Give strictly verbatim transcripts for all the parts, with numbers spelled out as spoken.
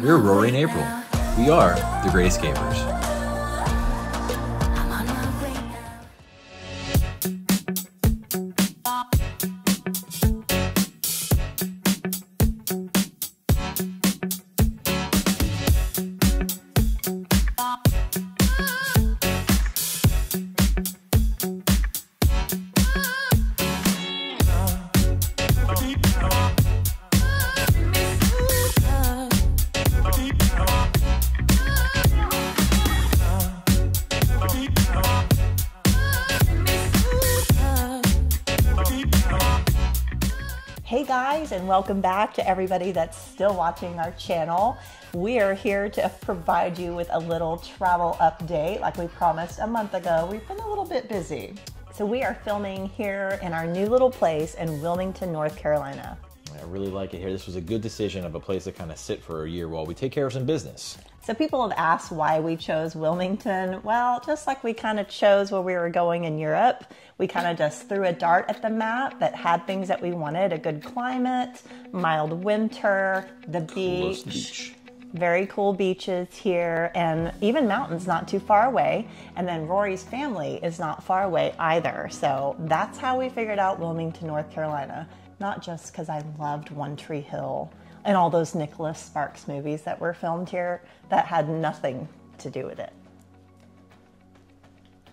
We're Rory and April. We are The Great Escapers. Hey guys, and welcome back to everybody that's still watching our channel. We are here to provide you with a little travel update. Like we promised a month ago, we've been a little bit busy. So we are filming here in our new little place in Wilmington, North Carolina. I really like it here. This was a good decision of a place to kind of sit for a year while we take care of some business. So people have asked why we chose Wilmington. Well, just like we kind of chose where we were going in Europe, we kind of just threw a dart at the map that had things that we wanted: a good climate, mild winter, the beach, beach, very cool beaches here, and even mountains not too far away. And then Rory's family is not far away either. So that's how we figured out Wilmington, North Carolina. Not just because I loved One Tree Hill and all those Nicholas Sparks movies that were filmed here. That had nothing to do with it.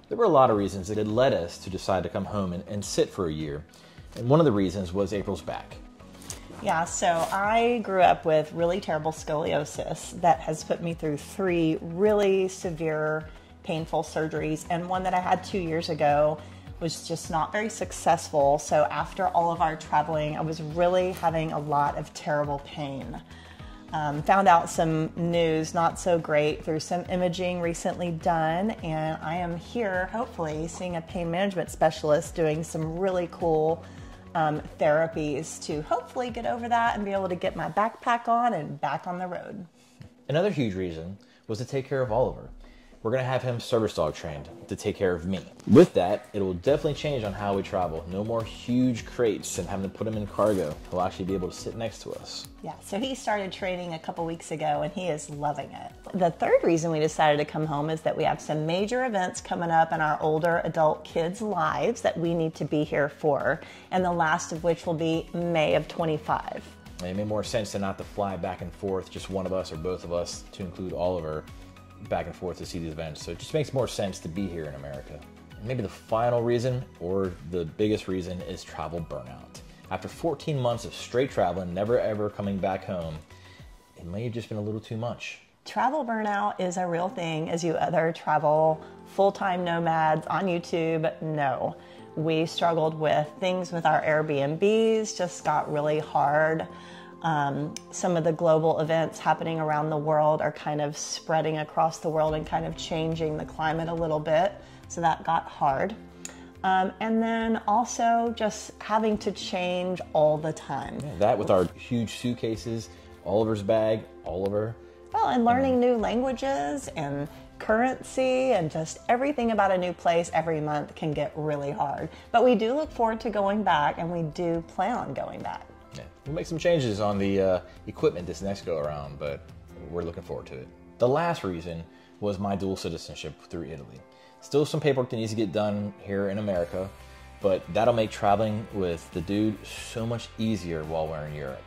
There were a lot of reasons that had led us to decide to come home and, and sit for a year. And one of the reasons was April's back. Yeah, so I grew up with really terrible scoliosis that has put me through three really severe, painful surgeries, and one that I had two years ago was just not very successful. So after all of our traveling, I was really having a lot of terrible pain. Um, found out some news, not so great, through some imaging recently done, and I am here, hopefully, seeing a pain management specialist doing some really cool um, therapies to hopefully get over that and be able to get my backpack on and back on the road. Another huge reason was to take care of Oliver. We're gonna have him service dog trained to take care of me. With that, it will definitely change on how we travel. No more huge crates and having to put him in cargo. He'll actually be able to sit next to us. Yeah, so he started training a couple weeks ago and he is loving it. The third reason we decided to come home is that we have some major events coming up in our older adult kids' lives that we need to be here for, and the last of which will be May of twenty-five. It made more sense to not to fly back and forth, just one of us or both of us, to include Oliver, back and forth to see these events. So it just makes more sense to be here in America. And maybe the final reason, or the biggest reason, is travel burnout. After fourteen months of straight traveling, never ever coming back home, it may have just been a little too much. Travel burnout is a real thing, as you other travel full-time nomads on YouTube know. We struggled with things with our Airbnbs, just got really hard. Um, some of the global events happening around the world are kind of spreading across the world and kind of changing the climate a little bit. So that got hard. Um, and then also just having to change all the time. Yeah, that with our huge suitcases, Oliver's bag, Oliver. Well, and learning mm-hmm. new languages and currency and just everything about a new place every month can get really hard. But we do look forward to going back, and we do plan on going back. Yeah. We'll make some changes on the uh, equipment this next go around, but we're looking forward to it. The last reason was my dual citizenship through Italy. Still some paperwork that needs to get done here in America, but that'll make traveling with the dude so much easier while we're in Europe.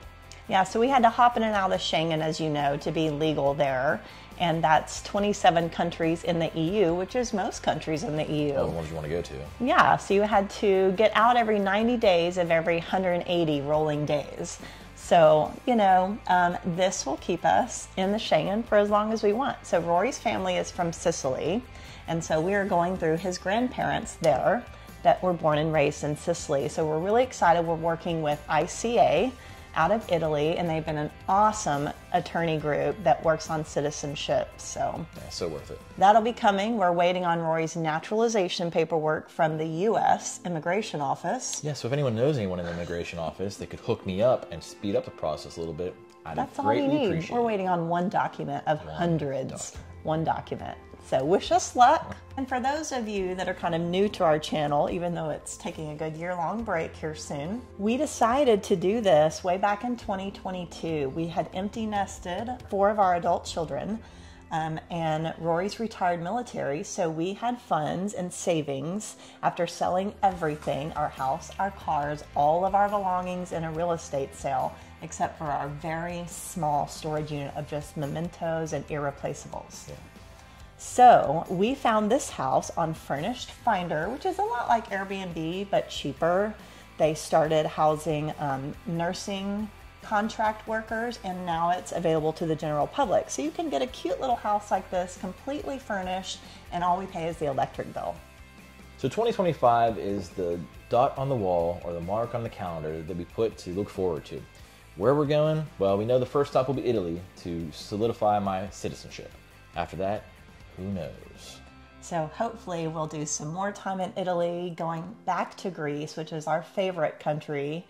Yeah, so we had to hop in and out of Schengen, as you know, to be legal there. And that's twenty-seven countries in the E U, which is most countries in the E U. All the ones you want to go to. Yeah, so you had to get out every ninety days of every one hundred eighty rolling days. So, you know, um, this will keep us in the Schengen for as long as we want. So Rory's family is from Sicily, and so we are going through his grandparents there that were born and raised in Sicily. So we're really excited. We're working with I C A out of Italy, and they've been an awesome attorney group that works on citizenship, so. Yeah, so worth it. That'll be coming. We're waiting on Rory's naturalization paperwork from the U S Immigration Office. Yeah, so if anyone knows anyone in the Immigration Office that could hook me up and speed up the process a little bit, I'd greatly appreciate it. That's all we need. We're waiting on one document of one hundreds. Document. One document. So wish us luck. And for those of you that are kind of new to our channel, even though it's taking a good year-long break here soon, we decided to do this way back in twenty twenty-two. We had empty nested four of our adult children, um, and Rory's retired military, so we had funds and savings after selling everything, our house, our cars, all of our belongings in a real estate sale, except for our very small storage unit of just mementos and irreplaceables. Yeah. So we found this house on Furnished Finder, which is a lot like Airbnb, but cheaper. They started housing um, nursing contract workers, and now it's available to the general public. So you can get a cute little house like this, completely furnished, and all we pay is the electric bill. So twenty twenty-five is the dot on the wall or the mark on the calendar that we put to look forward to. Where we're going? Well, we know the first stop will be Italy to solidify my citizenship. After that, who knows? So hopefully we'll do some more time in Italy, going back to Greece, which is our favorite country,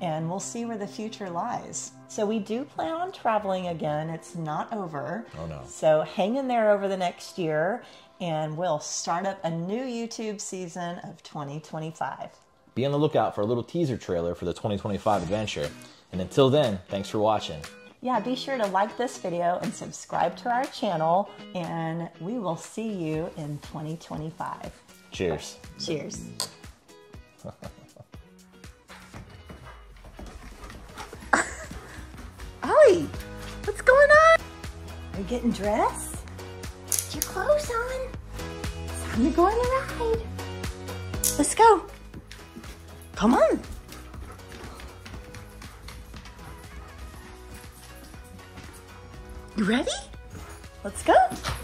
and we'll see where the future lies. So we do plan on traveling again. It's not over. Oh no. So hang in there over the next year, and we'll start up a new YouTube season of twenty twenty-five. Be on the lookout for a little teaser trailer for the twenty twenty-five adventure. And until then, thanks for watching. Yeah, be sure to like this video and subscribe to our channel, and we will see you in twenty twenty-five. Cheers. Cheers. Ollie, what's going on? Are you getting dressed? Get your clothes on. It's time to go on the ride. Let's go. Come on. You ready? Let's go.